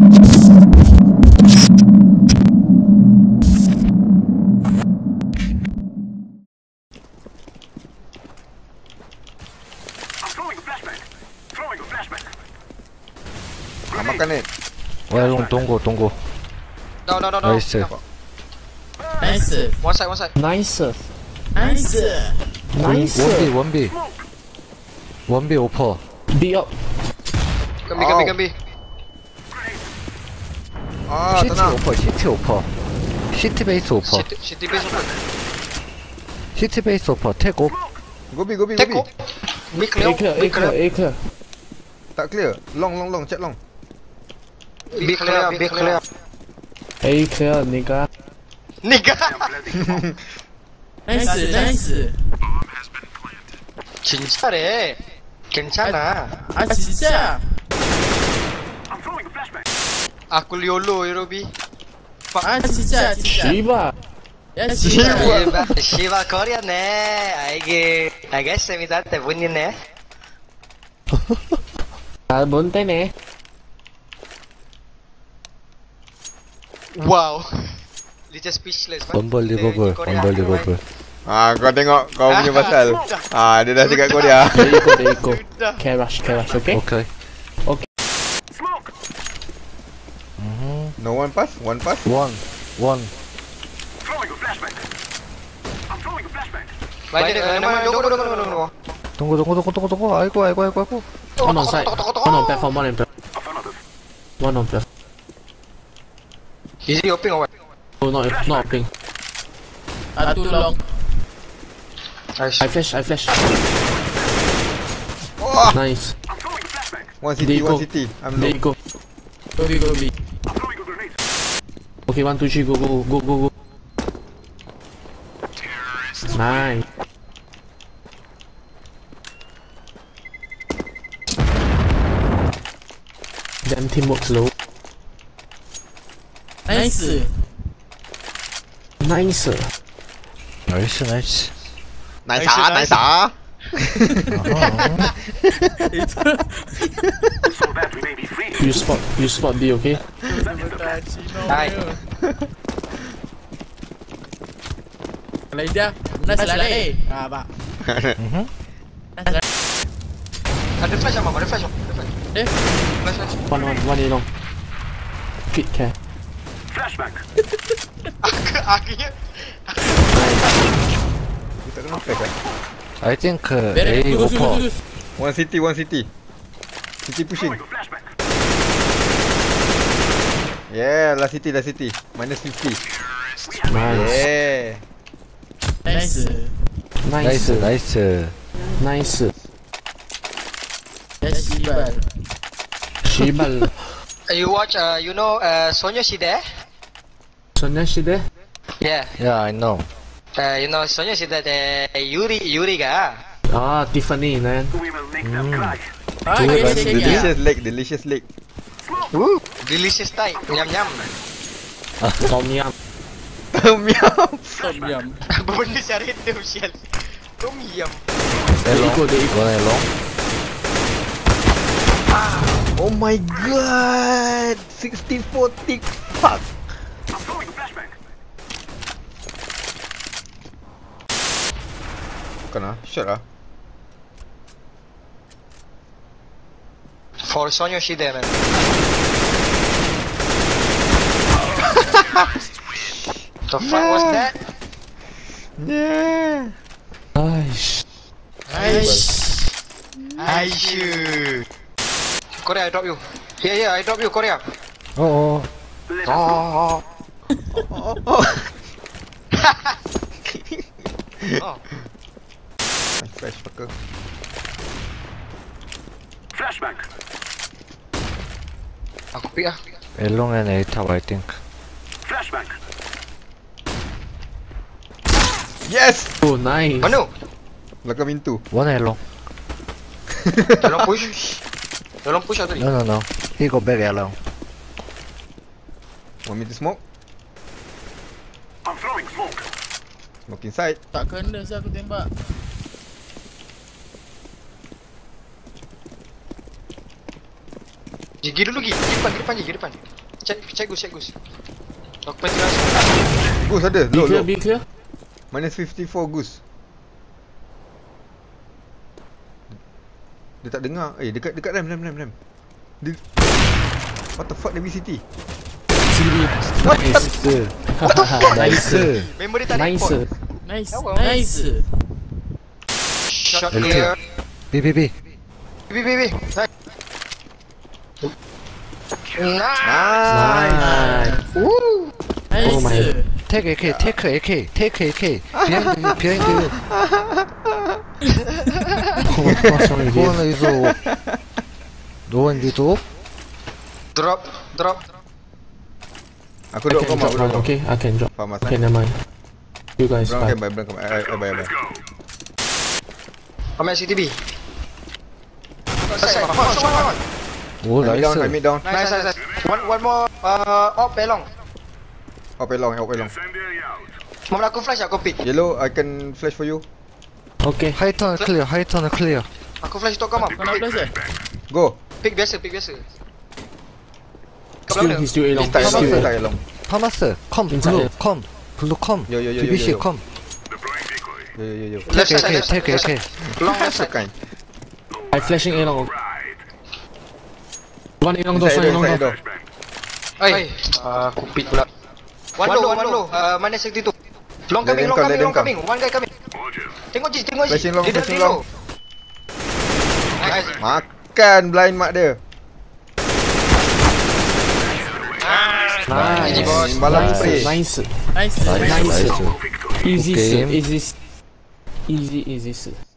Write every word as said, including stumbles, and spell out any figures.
I'm makan it. Well, don't go, don't go. No, no, no, no. Nice. Nice. One side, one side. Nice. Nice. Nice. One B, one B. One B open. B up. Can be, can be, can be. Ah, tenang. City open. City base open. City base open. City base open. Take up. Go B, go B, go B. Make clear, make clear, make clear. Tak clear. Long, long, long. Check long. Be clear, be clear. Hey, clear, nigga. Nigga! Nice, nice. 진짜래. 괜찮아. 아, 진짜. Aku yolo, Yerobi. 아, 진짜, 진짜. Shiba. 야, Shiba. Shiba Korea네. 아이게. 알겠습니다. 대본이네. 아, 뭔 때네. Wow, dia speechless. Unbelievable, unbelievable. Ah, kau tengok kau punya pasal. Ah, dia dah cakap kau dia. Ikut, ikut. Okay, rush, okay, rush, okay. Okay. Okay. Smoke. Mhm. No one pass, one pass. One, one. Throwing a flashbang. I'm throwing a flashbang. Baik, nama tunggu, tunggu, tunggu, tunggu. Tunggu, tunggu, tunggu, tunggu, tunggu. Aku, aku, aku, aku. One on side. One on platform, one on platform. One on platform. Is he opening or what? No, no, it's not opening. I'm too long. Nice. I flash, I flash. Oh. Nice. One city, one city. I'm there. You go. Go B, go B. Okay, one, two, three, go, go, go, go, go. Terrorist. Nice. Damn, teamwork's low. Nice. Nice. Nice, nice. Nice, nice. You spot, you spot B, okay? Nice. Nice. Nice. Nice. Ah, ba. Mhm. Ada flash sama, ada flash. Eh, flash. One, one, one, long. Fit care. Flashback. I think uh, A open. One city, one city. City pushing. Yeah, last city, last city. minus fifty. Nice. Yeah. Nice. Nice, nice, nice. Nice. Shibal. Shibal. You watch, uh, you know, uh, Sonia Shide? Sonia Shide? Yeah. Yeah, I know. Uh, you know, Sonia Shide, the Yuri, Yuri ga. Ah, Tiffany, man. We will make them cry. Ah, yes, yes, yes. Delicious leg, delicious leg. Woo! Delicious Thai, yum yum. Tom yum. Tom yum. Tom yum. Bun di cari tu, sial. Tom yum. They go, they go, they long. Oh my god! sixty-four tick fuck! I'm throwing a flashbang! Kena, shot lah. For Sonya she there, man. The fuck yeah. Was that? Yeah! Nice! Nice! Nice! Nice. Korea, I drop you. Yeah, yeah, I drop you, Korea. Oh, oh, oh, oh, oh, oh. Oh. Flash fucker. Flashback. Aku pick ah. A long and a top, I think. Flashback. Yes. Oh, nice. Manu. Belakang pintu. One a long. Tolong push. Tolong push out tadi. No, no, no. He go back along. Want me to smoke? I'm throwing smoke. Smoke inside. Tak kena saya aku tembak. Gigi dulu, gigi gigi depan, gigi depan, gigi depan. Check, check Gus, check Gus. Aku penting rasa. Gus ada, look, look. Be clear, be clear. Minus fifty-four Gus. Dia tak dengar. Eh, dekat dekat ram ram ram ram. Dia... What the fuck, David City? City. Nice. Nice. Member dia tak report. Nice. Nice. Shot clear. B B B. B B B. Nice. Nice. Woo. Oh my. Take A K, take A K, take A K. Behind you, behind you. Corner is over. Don't get up. Drop, drop. Aku drop kau mau. Okay, I can drop. Okay, never mind. You guys buy. Okay, buy, buy, buy, buy. Come at C T B. Side, come on, come on. Oh, nice. Down, I'm down. Nice, nice, nice. One, one more. Uh, up, belong. Up, belong, up, belong. Mom, aku flash, aku pick. Yellow, I can flash for you. Okay. High turn clear, high turn clear. Aku flash untuk kau, Mom. Kau nak flash eh? Go. Pick biasa, pick biasa. Still, he's still along. He's still along. Palmaster, come, blue, come, blue, come. Yo, yo, yo, yo, yo. Come. Yo, yo, yo, yo. Take it, take it, take it. Long left side. I'm flashing along. One along door, one along door. Hey, aku pick pula. One low, one low. Mana sekti tu? Long coming, long coming, long coming. One guy coming. Tengok je, tengok je. Flashing long, flashing long. Makan blind mark dia. Nice, nice, nice, nice, nice, nice, easy, easy, easy, easy.